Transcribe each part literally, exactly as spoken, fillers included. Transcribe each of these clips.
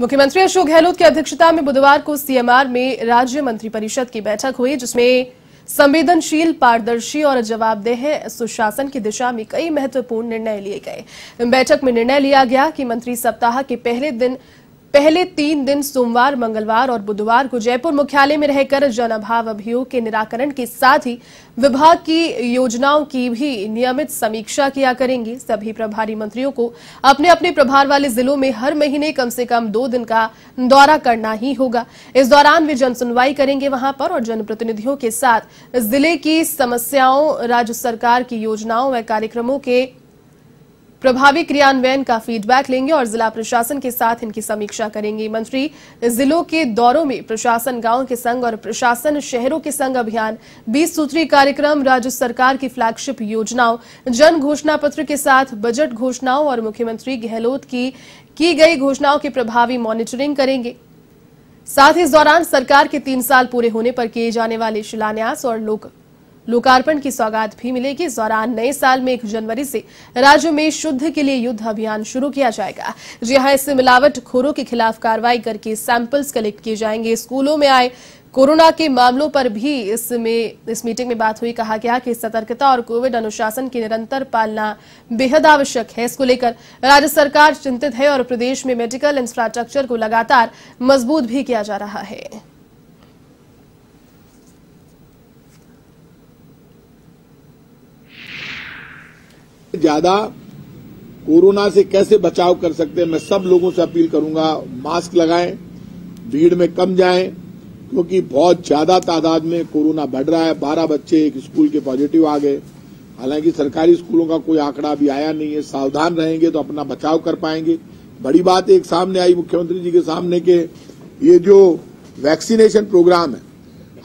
मुख्यमंत्री अशोक गहलोत की अध्यक्षता में बुधवार को सीएमआर में राज्य मंत्रिपरिषद की बैठक हुई, जिसमें संवेदनशील, पारदर्शी और जवाबदेह सुशासन की दिशा में कई महत्वपूर्ण निर्णय लिए गए। बैठक में निर्णय लिया गया कि मंत्री सप्ताह के पहले दिन पहले तीन दिन सोमवार, मंगलवार और बुधवार को जयपुर मुख्यालय में रहकर जन अभाव अभियोग के निराकरण के साथ ही विभाग की योजनाओं की भी नियमित समीक्षा किया करेंगे। सभी प्रभारी मंत्रियों को अपने अपने प्रभार वाले जिलों में हर महीने कम से कम दो दिन का दौरा करना ही होगा। इस दौरान वे जन सुनवाई करेंगे वहां पर और जनप्रतिनिधियों के साथ जिले की समस्याओं, राज्य सरकार की योजनाओं व कार्यक्रमों के प्रभावी क्रियान्वयन का फीडबैक लेंगे और जिला प्रशासन के साथ इनकी समीक्षा करेंगे। मंत्री जिलों के दौरों में प्रशासन गांव के संग और प्रशासन शहरों के संग अभियान, बीस सूत्रीय कार्यक्रम, राज्य सरकार की फ्लैगशिप योजनाओं, जन घोषणा पत्र के साथ बजट घोषणाओं और मुख्यमंत्री गहलोत की की गई घोषणाओं की प्रभावी मॉनिटरिंग करेंगे। साथ ही इस दौरान सरकार के तीन साल पूरे होने पर किए जाने वाले शिलान्यास और लोक लोकार्पण की सौगात भी मिलेगी। इस दौरान नए साल में एक जनवरी से राज्य में शुद्ध के लिए युद्ध अभियान शुरू किया जाएगा। जी हां, इससे मिलावटखोरों के खिलाफ कार्रवाई करके सैंपल्स कलेक्ट किए जाएंगे। स्कूलों में आए कोरोना के मामलों पर भी इसमें इस मीटिंग में बात हुई। कहा गया कि सतर्कता और कोविड अनुशासन की निरंतर पालना बेहद आवश्यक है। इसको लेकर राज्य सरकार चिंतित है और प्रदेश में मेडिकल इंफ्रास्ट्रक्चर को लगातार मजबूत भी किया जा रहा है। ज्यादा कोरोना से कैसे बचाव कर सकते हैं, मैं सब लोगों से अपील करूंगा, मास्क लगाएं, भीड़ में कम जाएं, क्योंकि बहुत ज्यादा तादाद में कोरोना बढ़ रहा है। बारह बच्चे एक स्कूल के पॉजिटिव आ गए। हालांकि सरकारी स्कूलों का कोई आंकड़ा अभी आया नहीं है। सावधान रहेंगे तो अपना बचाव कर पाएंगे। बड़ी बात एक सामने आई मुख्यमंत्री जी के सामने के ये जो वैक्सीनेशन प्रोग्राम है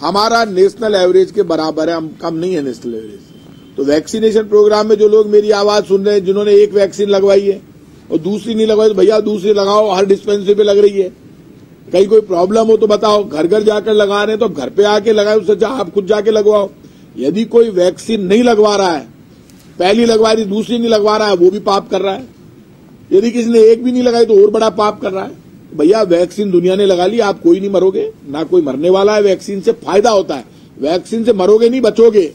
हमारा नेशनल एवरेज के बराबर है, हम कम नहीं है नेशनल एवरेज। तो वैक्सीनेशन प्रोग्राम में जो लोग मेरी आवाज सुन रहे हैं, जिन्होंने एक वैक्सीन लगवाई है और दूसरी नहीं लगवाई, तो भैया दूसरी लगाओ, हर डिस्पेंसरी पे लग रही है। कहीं कोई प्रॉब्लम हो तो बताओ, घर घर जाकर लगा रहे हैं तो आप घर पे आके लगाए, उससे आप खुद जाके लगवाओ। यदि कोई वैक्सीन नहीं लगवा रहा है, पहली लगवा रही दूसरी नहीं लगवा रहा है, वो भी पाप कर रहा है। यदि किसी ने एक भी नहीं लगाई तो और बड़ा पाप कर रहा है। भैया वैक्सीन दुनिया ने लगा ली, आप कोई नहीं मरोगे, ना कोई मरने वाला है। वैक्सीन से फायदा होता है, वैक्सीन से मरोगे नहीं, बचोगे।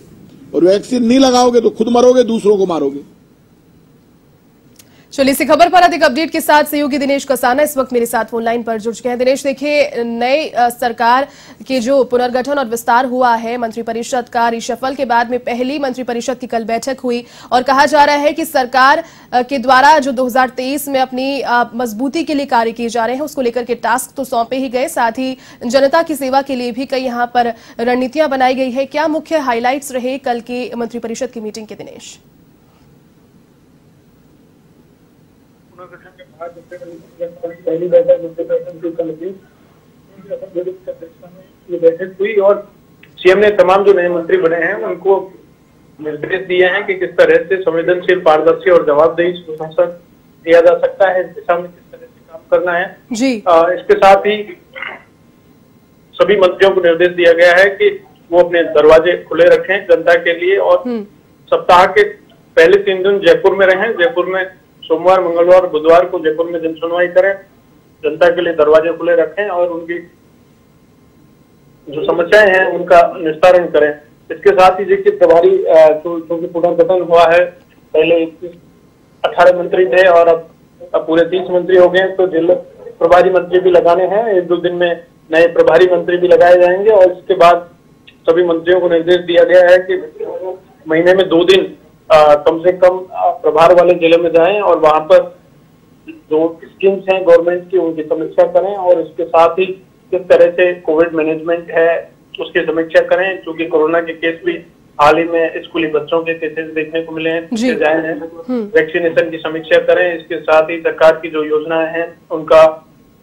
और वैक्सीन नहीं लगाओगे तो खुद मरोगे, दूसरों को मारोगे। चलिए इसी खबर पर अधिक अपडेट के साथ सहयोगी दिनेश कसाना इस वक्त मेरे साथ फोनलाइन पर जुड़ चुके हैं। दिनेश, देखिए नई सरकार के जो पुनर्गठन और विस्तार हुआ है, मंत्रिपरिषद का रिशफल के बाद में पहली मंत्रिपरिषद की कल बैठक हुई और कहा जा रहा है कि सरकार के द्वारा जो दो हज़ार तेईस में अपनी मजबूती के लिए कार्य किए जा रहे हैं उसको लेकर के टास्क तो सौंपे ही गए, साथ ही जनता की सेवा के लिए भी कई यहाँ पर रणनीतियां बनाई गई है। क्या मुख्य हाईलाइट्स रहे कल की मंत्रिपरिषद की मीटिंग के दिनेश? पहली बैठक मंत्रिपरिषद की कल हुई, ये बैठक हुई और सीएम ने तमाम जो नए मंत्री बने हैं उनको निर्देश दिए हैं कि किस तरह से संवेदनशील, पारदर्शी और जवाबदेही सुशासन दिया जा सकता है, इस दिशा में किस तरह से काम करना है जी। आ, इसके साथ ही सभी मंत्रियों को निर्देश दिया गया है कि वो अपने दरवाजे खुले रखें जनता के लिए और सप्ताह के पहले तीन दिन जयपुर में रहें। जयपुर में सोमवार, मंगलवार, बुधवार को जयपुर में जन सुनवाई करें, जनता के लिए दरवाजे खुले रखें और उनकी जो समस्याएं हैं उनका निस्तारण करें। इसके साथ ही देखिए प्रभारी क्योंकि पुनर्गठन हुआ है, पहले अठारह मंत्री थे और अब, अब पूरे तीस मंत्री हो गए, तो जिले प्रभारी मंत्री भी लगाने हैं। एक दो दिन में नए प्रभारी मंत्री भी लगाए जाएंगे और इसके बाद सभी मंत्रियों को निर्देश दिया गया है कि महीने में दो दिन आ, कम से कम प्रभार वाले जिले में जाएं और वहां पर जो स्कीम्स हैं गवर्नमेंट की उनकी समीक्षा करें और इसके साथ ही किस तरह से कोविड मैनेजमेंट है उसकी समीक्षा करें, क्योंकि कोरोना के केस भी हाल ही में स्कूली बच्चों के केसेस देखने को मिले हैं, जाए हैं। वैक्सीनेशन की समीक्षा करें, इसके साथ ही सरकार की जो योजनाएं हैं उनका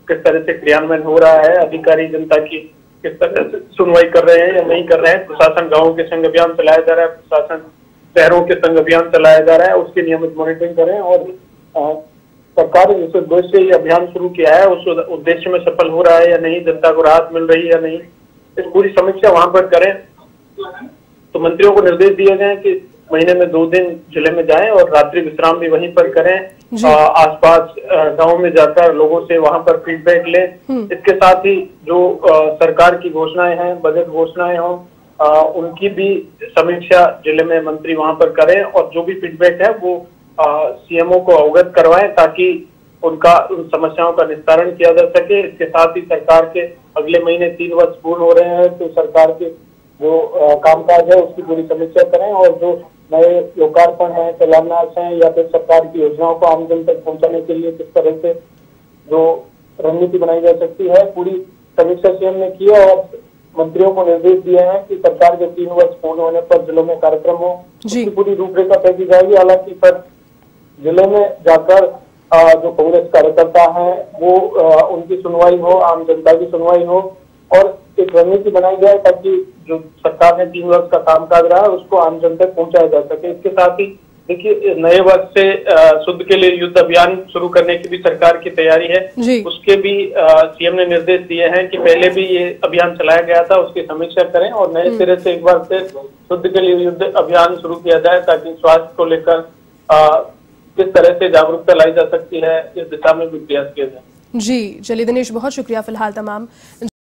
किस तरह से क्रियान्वयन हो रहा है, अधिकारी जनता की किस तरह से सुनवाई कर रहे हैं या नहीं कर रहे हैं। प्रशासन गाँव के संग अभियान चलाया जा रहा है, प्रशासन शहरों के संग अभियान चलाया जा रहा है, उसकी नियमित मॉनिटरिंग करें और सरकार ने जिस उद्देश्य से ये अभियान शुरू किया है उस उद्देश्य में सफल हो रहा है या नहीं, जनता को राहत मिल रही है या नहीं, इस पूरी समीक्षा वहां पर करें। तो मंत्रियों को निर्देश दिए गए कि महीने में दो दिन जिले में जाएं और रात्रि विश्राम भी वहीं पर करें, आसपास गांव में जाकर लोगों से वहां पर फीडबैक लें। इसके साथ ही जो आ, सरकार की घोषणाएं हैं, बजट घोषणाएं हों, उनकी भी समीक्षा जिले में मंत्री वहां पर करें और जो भी फीडबैक है वो सीएमओ को अवगत करवाएं ताकि उनका उन समस्याओं का निस्तारण किया जा सके। इसके साथ ही सरकार के अगले महीने तीन वर्ष पूर्ण हो रहे हैं तो सरकार के जो कामकाज है उसकी पूरी समीक्षा करें और जो नए लोकार्पण है, शिलान्यास है या फिर सरकार की योजनाओं को आमजन तक पहुंचाने के लिए किस तरह से जो रणनीति बनाई जा सकती है, पूरी समीक्षा सीएम ने की है और मंत्रियों को निर्देश दिए हैं कि सरकार के तीन वर्ष पूर्ण होने पर जिलों में कार्यक्रम हो, उसकी पूरी रूपरेखा तय की जाएगी। हालांकि पर जिलों में जाकर जो कांग्रेस कार्यकर्ता हैं वो उनकी सुनवाई हो, आम जनता की सुनवाई हो और एक रणनीति बनाई जाए ताकि जो सरकार ने तीन वर्ष का कामकाज रहा है उसको आम जनता तक पहुंचाया जा सके। इसके साथ ही देखिए नए वर्ष से शुद्ध के लिए युद्ध अभियान शुरू करने की भी सरकार की तैयारी है, उसके भी सीएम ने निर्देश दिए हैं कि पहले भी ये अभियान चलाया गया था उसकी समीक्षा करें और नए सिरे से एक बार फिर शुद्ध के लिए युद्ध अभियान शुरू किया जाए ताकि स्वास्थ्य को लेकर किस तरह से जागरूकता लाई जा सकती है इस दिशा में भी प्रयास किया जाए। जी चलिए दिनेश, बहुत शुक्रिया फिलहाल तमाम।